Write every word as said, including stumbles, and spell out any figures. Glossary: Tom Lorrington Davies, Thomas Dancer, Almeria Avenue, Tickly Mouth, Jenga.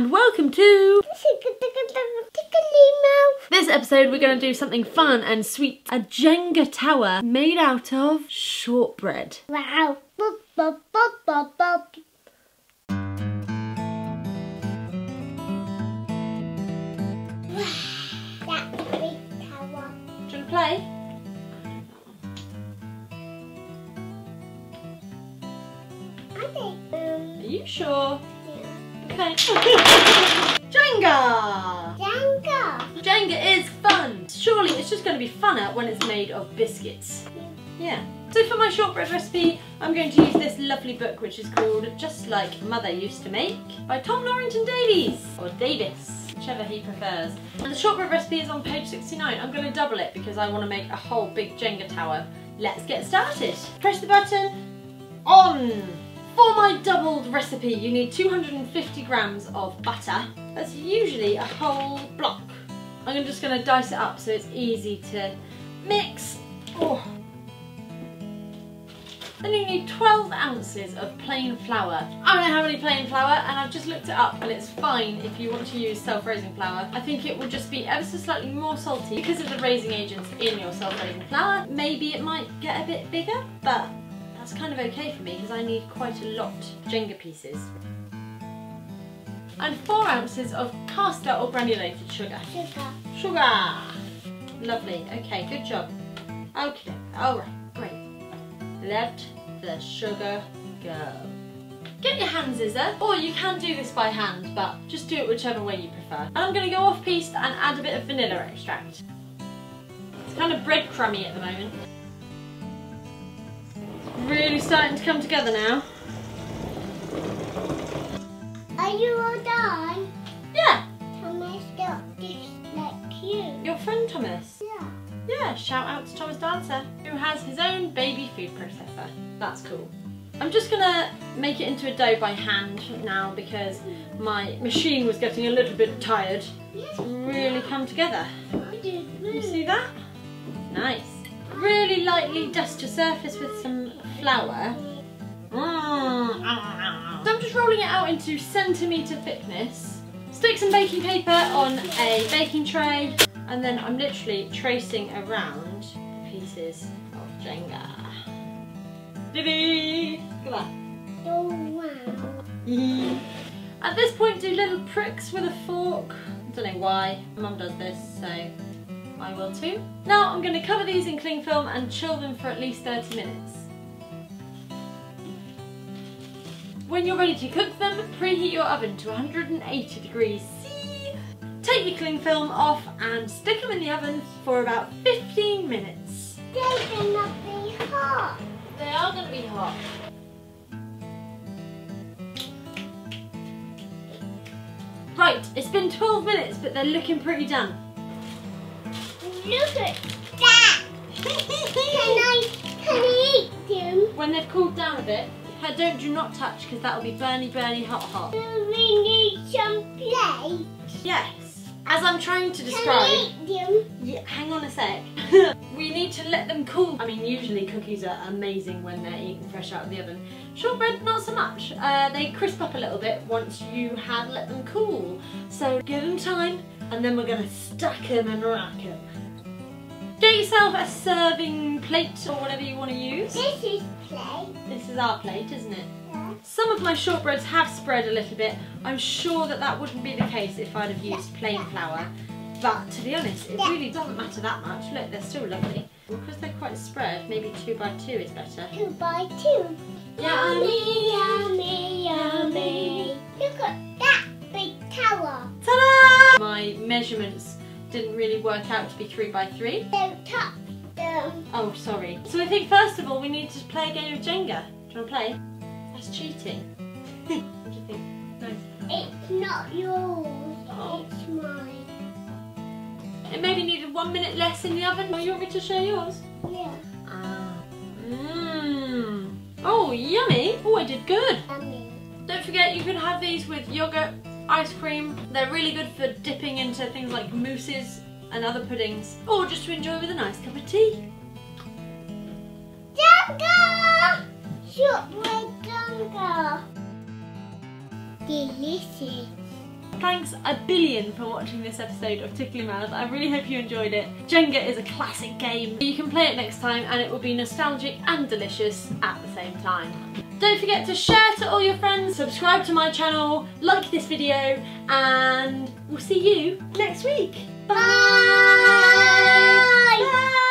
and welcome to Tickly Mouth. This episode we're going to do something fun and sweet. A Jenga tower made out of shortbread. Wow. Bop, bop, bop, bop, bop. That's a big tower. Do you want to play? Are you sure? Yeah. Okay. Jenga! Jenga! Jenga is fun! Surely it's just going to be funner when it's made of biscuits. Yeah. yeah. So for my shortbread recipe, I'm going to use this lovely book which is called Just Like Mother Used to Make by Tom Lorrington Davies, or Davis, whichever he prefers. And the shortbread recipe is on page sixty-nine. I'm going to double it because I want to make a whole big Jenga tower. Let's get started. Press the button. On! For my doubled recipe, you need two hundred fifty grams of butter. That's usually a whole block. I'm just going to dice it up so it's easy to mix. Oh. Then you need twelve ounces of plain flour. I don't know how many plain flour, and I've just looked it up, and it's fine if you want to use self-raising flour. I think it would just be ever so slightly more salty because of the raising agents in your self-raising flour. Maybe it might get a bit bigger, but that's kind of okay for me because I need quite a lot of Jenga pieces. And four ounces of caster or granulated sugar. Sugar. Sugar. Lovely. Okay, good job. Okay. All right. Great. Let the sugar go. Get your hand scissor, or you can do this by hand, but just do it whichever way you prefer. And I'm going to go off piste and add a bit of vanilla extract. It's kind of breadcrummy at the moment. Really starting to come together now. Are you all done? Yeah. Thomas just like you. Your friend Thomas? Yeah. Yeah, shout out to Thomas Dancer, who has his own baby food processor. That's cool. I'm just gonna make it into a dough by hand now because my machine was getting a little bit tired. It's really come together. You see that? Nice. Really lightly dust your surface with some flour. Mm. So I'm just rolling it out into centimetre thickness. Stick some baking paper on a baking tray, and then I'm literally tracing around the pieces of Jenga. Diddy! Look at that. Oh wow. At this point, do little pricks with a fork. I don't know why. Mum does this, so I will too. Now I'm going to cover these in cling film and chill them for at least thirty minutes. When you're ready to cook them, preheat your oven to one hundred eighty degrees C. Take your cling film off and stick them in the oven for about fifteen minutes. They're going to be hot. They are going to be hot. Right, it's been twelve minutes, but they're looking pretty done. Look at that! can, I, can I eat them? When they've cooled down a bit, don't do not touch because that'll be burny, burny, hot, hot. Do we need some plates? Yes. As I'm trying to describe. Can we eat them? Yeah, hang on a sec. We need to let them cool. I mean, usually cookies are amazing when they're eaten fresh out of the oven. Shortbread, not so much. Uh, they crisp up a little bit once you have let them cool. So give them time, and then we're going to stack them and rack them. Get yourself a serving plate or whatever you want to use. This is plate. This is our plate, isn't it? Yeah. Some of my shortbreads have spread a little bit. I'm sure that that wouldn't be the case if I'd have used yeah. plain yeah. flour. But to be honest, it yeah. really doesn't matter that much. Look, they're still lovely. Because they're quite spread, maybe two by two is better. Two by two. Yummy, yummy, yummy. Look at that big tower. Ta-da! My measurements didn't really work out to be three by three. Don't touch them. Oh, sorry. So I think first of all we need to play a game of Jenga. Do you want to play? That's cheating. What do you think? No. It's not yours. Oh. It's mine. It maybe needed one minute less in the oven. Oh, you want me to share yours? Yeah. Ah. Mmm. Oh, yummy. Oh, I did good. Yummy. Don't forget you can have these with yogurt, ice cream. They're really good for dipping into things like mousses and other puddings, or just to enjoy with a nice cup of tea. Jenga! Shortbread Jenga! Delicious. Thanks a billion for watching this episode of Tickly Mouth. I really hope you enjoyed it. Jenga is a classic game. You can play it next time and it will be nostalgic and delicious at the same time. Don't forget to share to all your friends, subscribe to my channel, like this video, and we'll see you next week. Bye! Bye. Bye.